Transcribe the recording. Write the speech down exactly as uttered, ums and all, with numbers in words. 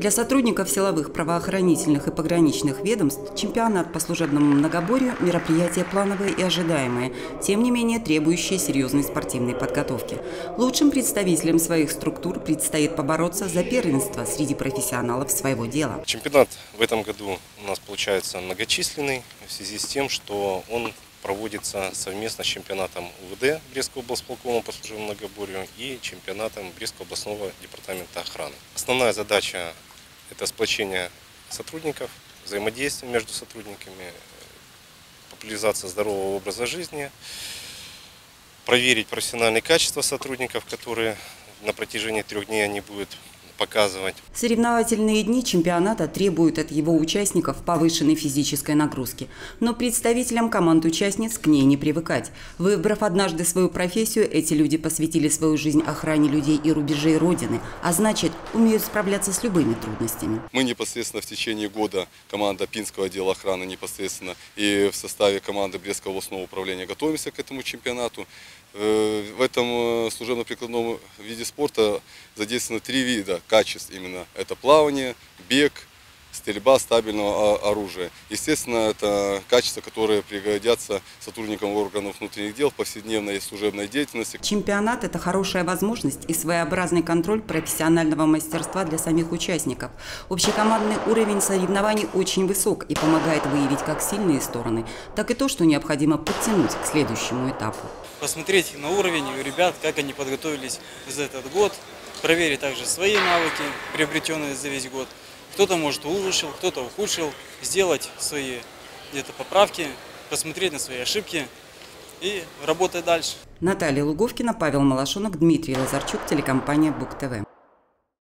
Для сотрудников силовых, правоохранительных и пограничных ведомств чемпионат по служебному многоборью – мероприятие плановое и ожидаемое, тем не менее требующее серьезной спортивной подготовки. Лучшим представителям своих структур предстоит побороться за первенство среди профессионалов своего дела. Чемпионат в этом году у нас получается многочисленный в связи с тем, что он проводится совместно с чемпионатом У В Д Брестского облполкома по служебному многоборью и чемпионатом Брестского областного департамента охраны. Основная задача – это сплочение сотрудников, взаимодействие между сотрудниками, популяризация здорового образа жизни, проверить профессиональные качества сотрудников, которые на протяжении трех дней они будут показывать. Соревновательные дни чемпионата требуют от его участников повышенной физической нагрузки. Но представителям команд-участниц к ней не привыкать. Выбрав однажды свою профессию, эти люди посвятили свою жизнь охране людей и рубежей Родины, а значит, умеют справляться с любыми трудностями. Мы непосредственно в течение года, команда Пинского отдела охраны непосредственно и в составе команды Брестского областного управления готовимся к этому чемпионату. В этом служебно-прикладном виде спорта задействованы три вида качеств именно. Это плавание, бег, стрельба стабильного оружия. Естественно, это качества, которые пригодятся сотрудникам органов внутренних дел в повседневной и служебной деятельности. Чемпионат – это хорошая возможность и своеобразный контроль профессионального мастерства для самих участников. Общекомандный уровень соревнований очень высок и помогает выявить как сильные стороны, так и то, что необходимо подтянуть к следующему этапу. Посмотреть на уровень у ребят, как они подготовились за этот год, проверить также свои навыки, приобретенные за весь год. Кто-то, может, улучшил, кто-то ухудшил, сделать свои где-то поправки, посмотреть на свои ошибки и работать дальше. Наталья Луговкина, Павел Малашонок, Дмитрий Лазарчук, телекомпания Буг-Т В.